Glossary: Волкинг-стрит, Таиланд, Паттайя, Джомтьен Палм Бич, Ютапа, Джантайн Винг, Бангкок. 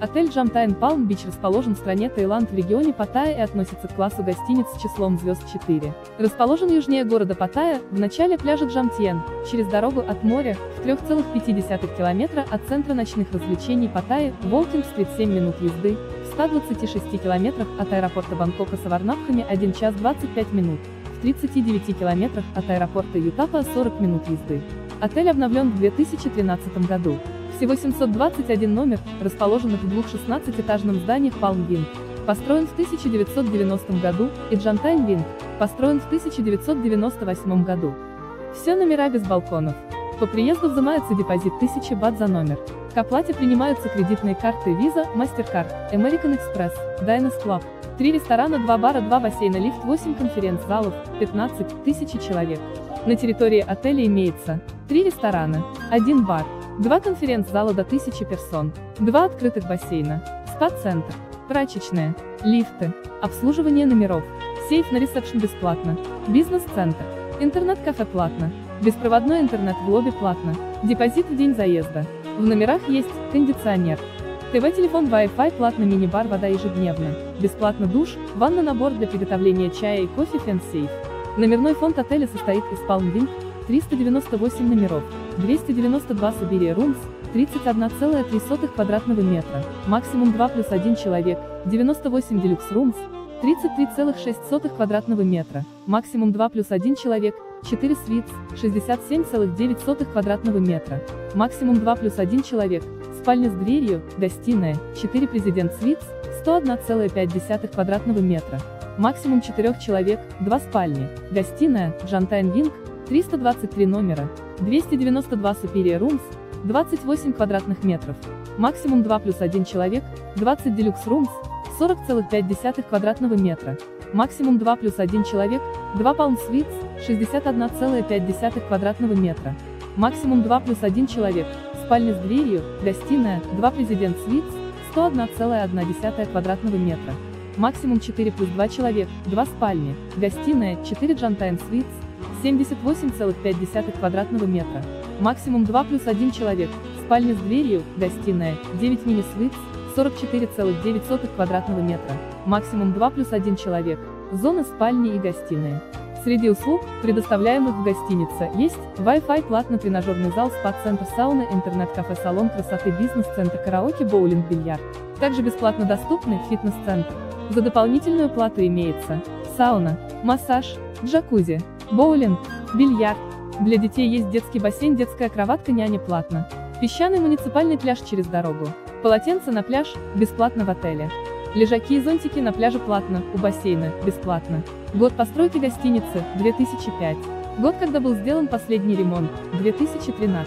Отель Джомтьен Палм Бич расположен в стране Таиланд в регионе Паттайя и относится к классу гостиниц с числом звезд 4. Расположен южнее города Паттайя, в начале пляжа Джомтьен, через дорогу от моря, в 3,5 километра от центра ночных развлечений Паттайи, Волкинг-стрит 7 минут езды, в 126 километрах от аэропорта Бангкока с аварнавхами 1 час 25 минут, в 39 километрах от аэропорта Ютапа 40 минут езды. Отель обновлен в 2013 году. Всего 721 номер, расположенных в двух 16-этажном зданиях Палм Винг, построен в 1990 году, и Джантайн Винг, построен в 1998 году. Все номера без балконов. По приезду взимается депозит 1000 бат за номер. К оплате принимаются кредитные карты Visa, MasterCard, American Express, Diners Club. 3 ресторана, 2 бара, 2 бассейна, лифт, 8 конференц-залов, 15 000 человек. На территории отеля имеется 3 ресторана, 1 бар, 2 конференц-зала до 1000 персон, 2 открытых бассейна, спа-центр, прачечная, лифты, обслуживание номеров, сейф на ресепшн бесплатно, бизнес-центр, интернет-кафе платно, беспроводной интернет в лобби платно, депозит в день заезда. В номерах есть кондиционер, ТВ-телефон, Wi-Fi платно, мини-бар, вода ежедневно, бесплатно душ, ванна, набор для приготовления чая и кофе, фен-сейф. Номерной фонд отеля состоит из Palm Wing, 398 номеров, 292 Siberia Rooms, 31,3 квадратного метра, максимум 2+1 человек, 98 Deluxe Rooms, 33,6 квадратного метра, максимум 2+1 человек, 4 Suites, 67,9 квадратного метра, максимум 2+1 человек, спальня с дверью, гостиная, 4 President Suites, 101,5 квадратного метра, максимум 4 человек, 2 спальни, гостиная, Джантайн Винг, 323 номера, 292 Superior Rooms, 28 квадратных метров, максимум 2+1 человек, 20 Deluxe Rooms, 40,5 квадратного метра, максимум 2+1 человек, 2 Palm Suites, 61,5 квадратного метра, максимум 2+1 человек, спальня с дверью, гостиная, 2 President Suites, 101,1 квадратного метра, максимум 4+2 человек, 2 спальни, гостиная, 4 Jantine Suites, 78,5 квадратного метра, максимум 2+1 человек, спальня с дверью, гостиная, 9 мини-свитс, 44,9 квадратного метра, максимум 2+1 человек, зона спальни и гостиная. Среди услуг, предоставляемых в гостинице, есть Wi-Fi платно, тренажерный зал, спа-центр, сауна, интернет-кафе, салон красоты, бизнес-центр, караоке, боулинг, бильярд. Также бесплатно доступны фитнес-центр. За дополнительную плату имеется сауна, массаж, джакузи, боулинг, бильярд. Для детей есть детский бассейн, детская кроватка, няня платно. Песчаный муниципальный пляж через дорогу. Полотенце на пляж бесплатно в отеле. Лежаки и зонтики на пляже платно, у бассейна бесплатно. Год постройки гостиницы 2005. Год, когда был сделан последний ремонт 2013.